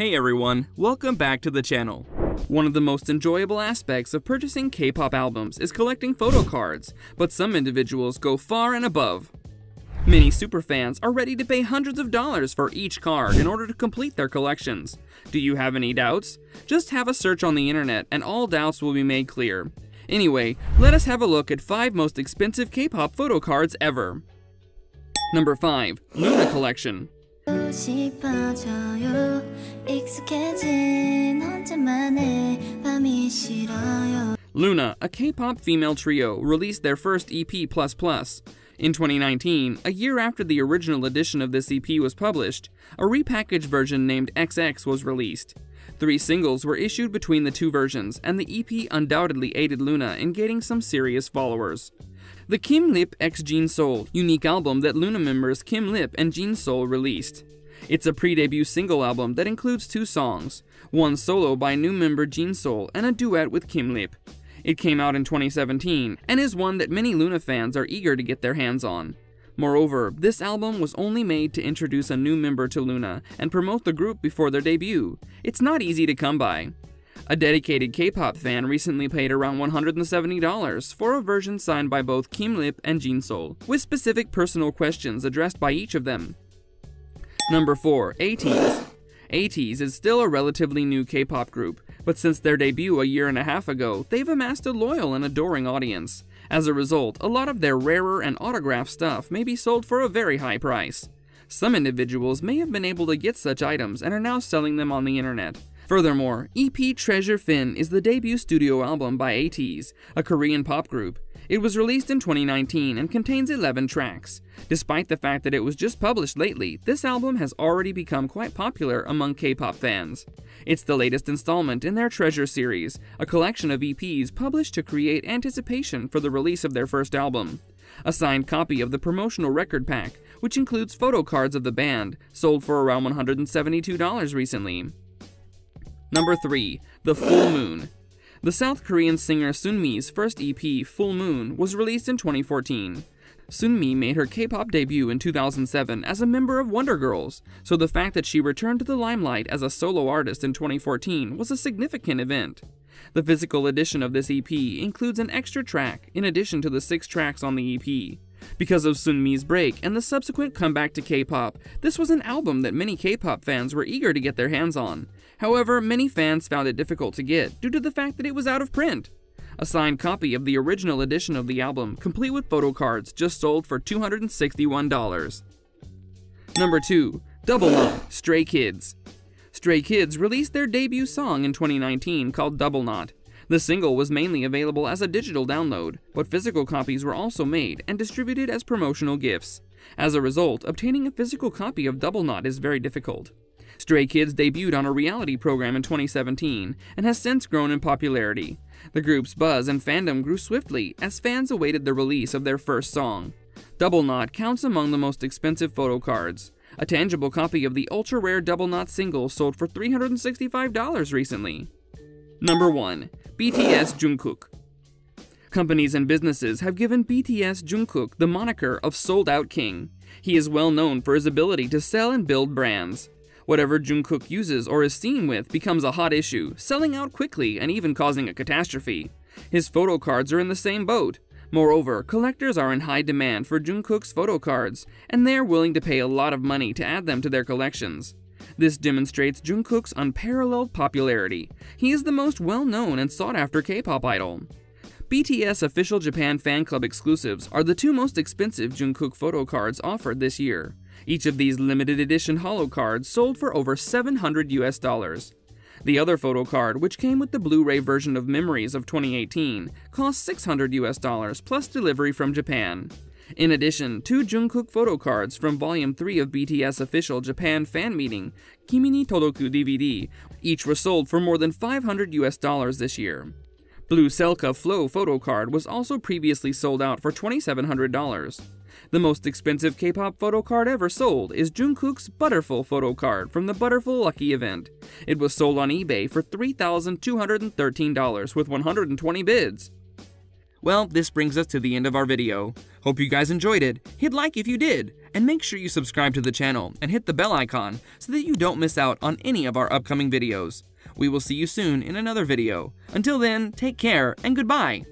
Hey everyone, welcome back to the channel. One of the most enjoyable aspects of purchasing K-pop albums is collecting photo cards, but some individuals go far and above. Many superfans are ready to pay hundreds of dollars for each card in order to complete their collections. Do you have any doubts? Just have a search on the internet and all doubts will be made clear. Anyway, let us have a look at 5 most expensive K-pop photo cards ever. Number 5. LOONA Collection. LOONA, a K-pop female trio, released their first EP++. In 2019, a year after the original edition of this EP was published, a repackaged version named XX was released. 3 singles were issued between the two versions, and the EP undoubtedly aided LOONA in getting some serious followers. The Kim Lip x JinSoul, unique album that LOONA members Kim Lip and JinSoul released. It's a pre-debut single album that includes 2 songs, one solo by new member JinSoul and a duet with Kim Lip. It came out in 2017 and is one that many LOONA fans are eager to get their hands on. Moreover, this album was only made to introduce a new member to LOONA and promote the group before their debut. It's not easy to come by. A dedicated K-pop fan recently paid around $170 for a version signed by both Kim Lip and JinSoul, with specific personal questions addressed by each of them. Number 4. ATEEZ. ATEEZ is still a relatively new K-pop group, but since their debut a year and a half ago, they've amassed a loyal and adoring audience. As a result, a lot of their rarer and autographed stuff may be sold for a very high price. Some individuals may have been able to get such items and are now selling them on the internet. Furthermore, EP Treasure Finn is the debut studio album by ATEEZ, a Korean pop group. It was released in 2019 and contains 11 tracks. Despite the fact that it was just published lately, this album has already become quite popular among K-pop fans. It's the latest installment in their Treasure series, a collection of EPs published to create anticipation for the release of their first album. A signed copy of the promotional record pack, which includes photo cards of the band, sold for around $172 recently. Number 3. The Full Moon. The South Korean singer Sunmi's first EP, Full Moon, was released in 2014. Sunmi made her K-pop debut in 2007 as a member of Wonder Girls, so the fact that she returned to the limelight as a solo artist in 2014 was a significant event. The physical edition of this EP includes an extra track in addition to the 6 tracks on the EP. Because of Sunmi's break and the subsequent comeback to K-pop, this was an album that many K-pop fans were eager to get their hands on. However, many fans found it difficult to get due to the fact that it was out of print. A signed copy of the original edition of the album, complete with photo cards, just sold for $261. Number 2. Double Knot, Stray Kids. Stray Kids released their debut song in 2019 called Double Knot. The single was mainly available as a digital download, but physical copies were also made and distributed as promotional gifts. As a result, obtaining a physical copy of Double Knot is very difficult. Stray Kids debuted on a reality program in 2017 and has since grown in popularity. The group's buzz and fandom grew swiftly as fans awaited the release of their first song. Double Knot counts among the most expensive photo cards. A tangible copy of the ultra-rare Double Knot single sold for $365 recently. Number 1. BTS Jungkook. Companies and businesses have given BTS Jungkook the moniker of Sold Out King. He is well known for his ability to sell and build brands. Whatever Jungkook uses or is seen with becomes a hot issue, selling out quickly and even causing a catastrophe. His photo cards are in the same boat. Moreover, collectors are in high demand for Jungkook's photo cards, and they are willing to pay a lot of money to add them to their collections. This demonstrates Jungkook's unparalleled popularity. He is the most well-known and sought-after K-pop idol. BTS official Japan fan club exclusives are the 2 most expensive Jungkook photo cards offered this year. Each of these limited edition holo cards sold for over $700. The other photo card, which came with the Blu-ray version of Memories of 2018, cost $600 plus delivery from Japan. In addition, 2 Jungkook photo cards from Volume 3 of BTS official Japan fan meeting, Kimini Todoku DVD, each were sold for more than $500 this year. Blue Selka Flow photo card was also previously sold out for $2,700. The most expensive K-pop photo card ever sold is Jungkook's Butterful photo card from the Butterful Lucky event. It was sold on eBay for $3,213 with 120 bids. Well, this brings us to the end of our video. Hope you guys enjoyed it. Hit like if you did, And make sure you subscribe to the channel and hit the bell icon so that you don't miss out on any of our upcoming videos. We will see you soon in another video. Until then, take care and goodbye!